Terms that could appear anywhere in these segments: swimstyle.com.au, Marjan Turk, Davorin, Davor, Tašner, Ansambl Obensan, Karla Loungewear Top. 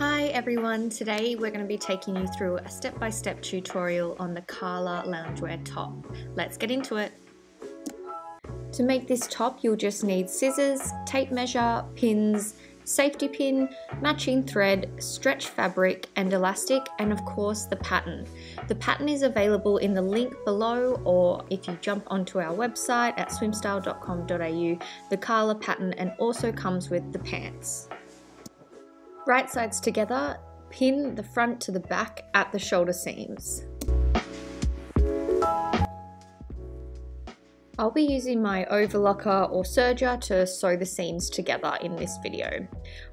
Hi everyone, today we're going to be taking you through a step-by-step tutorial on the Karla Loungewear Top. Let's get into it. To make this top you'll just need scissors, tape measure, pins, safety pin, matching thread, stretch fabric and elastic, and of course the pattern. The pattern is available in the link below, or if you jump onto our website at swimstyle.com.au, the Karla pattern, and also comes with the pants. Right sides together, pin the front to the back at the shoulder seams. I'll be using my overlocker or serger to sew the seams together in this video.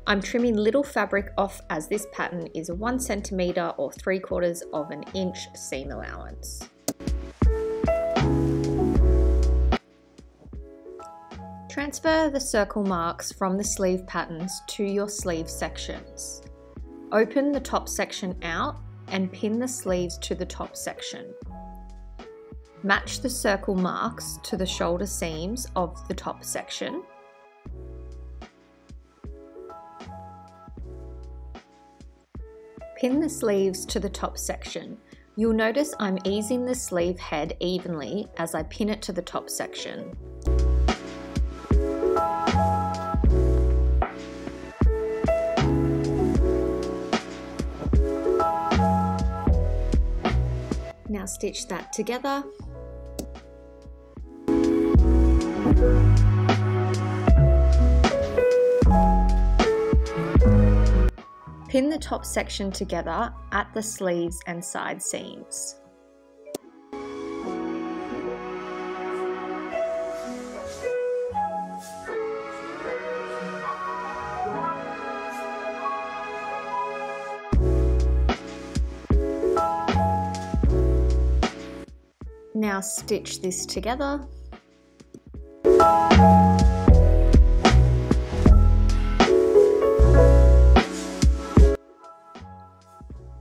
I'm trimming little fabric off as this pattern is a 1 centimetre or 3/4 of an inch seam allowance. Transfer the circle marks from the sleeve patterns to your sleeve sections. Open the top section out and pin the sleeves to the top section. Match the circle marks to the shoulder seams of the top section. Pin the sleeves to the top section. You'll notice I'm easing the sleeve head evenly as I pin it to the top section. Now stitch that together. Pin the top section together at the sleeves and side seams. Now stitch this together.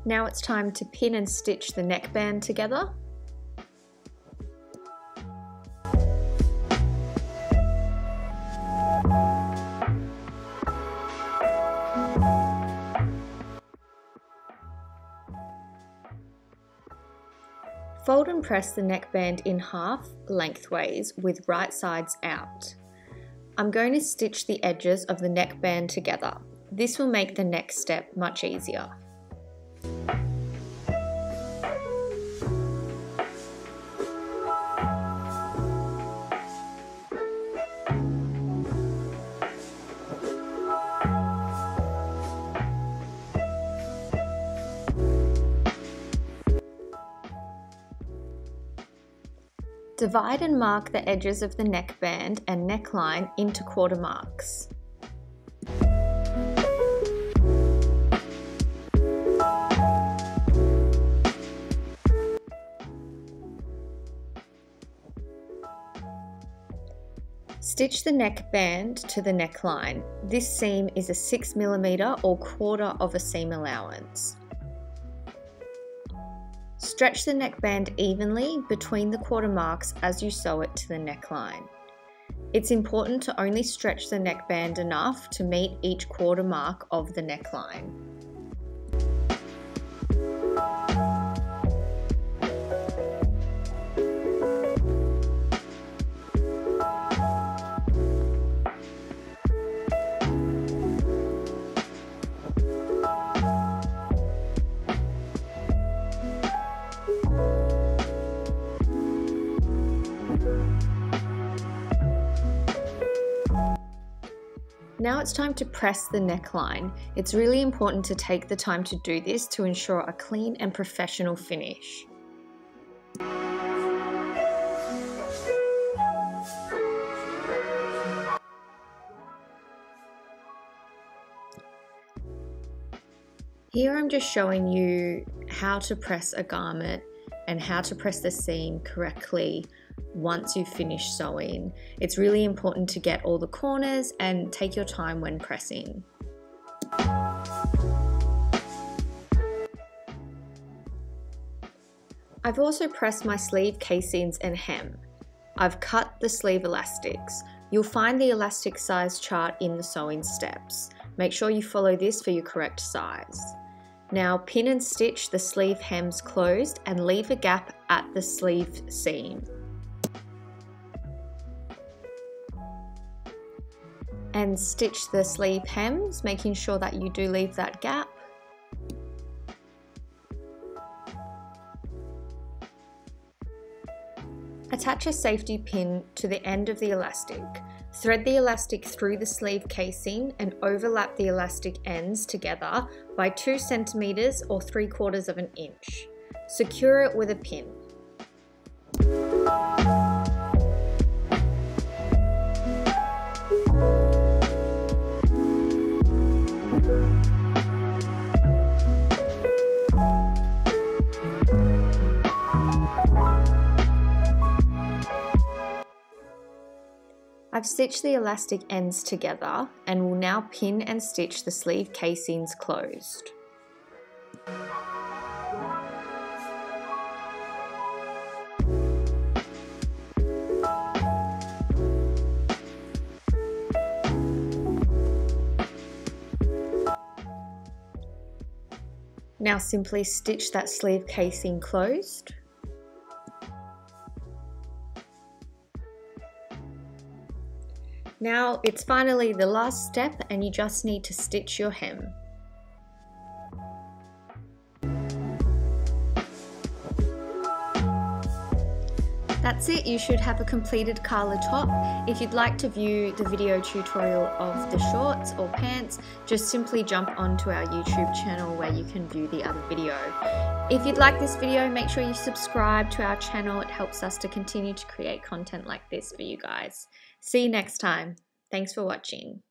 Now it's time to pin and stitch the neckband together. Fold and press the neckband in half lengthways with right sides out. I'm going to stitch the edges of the neckband together. This will make the next step much easier. Divide and mark the edges of the neckband and neckline into quarter marks. Stitch the neckband to the neckline. This seam is a 6mm or 1/4 of a seam allowance. Stretch the neckband evenly between the quarter marks as you sew it to the neckline. It's important to only stretch the neckband enough to meet each quarter mark of the neckline. Now it's time to press the neckline. It's really important to take the time to do this to ensure a clean and professional finish. Here I'm just showing you how to press a garment and how to press the seam correctly once you finish sewing. It's really important to get all the corners and take your time when pressing. I've also pressed my sleeve casings and hem. I've cut the sleeve elastics. You'll find the elastic size chart in the sewing steps. Make sure you follow this for your correct size. Now pin and stitch the sleeve hems closed and leave a gap at the sleeve seam. And stitch the sleeve hems, making sure that you do leave that gap. Attach a safety pin to the end of the elastic. Thread the elastic through the sleeve casing and overlap the elastic ends together by 2 centimeters or 3/4 of an inch. Secure it with a pin. I've stitched the elastic ends together and will now pin and stitch the sleeve casings closed. Now simply stitch that sleeve casing closed. Now it's finally the last step and you just need to stitch your hem. That's it, you should have a completed Karla top. If you'd like to view the video tutorial of the shorts or pants, just simply jump onto our YouTube channel where you can view the other video. If you'd like this video, make sure you subscribe to our channel. It helps us to continue to create content like this for you guys. See you next time. Thanks for watching.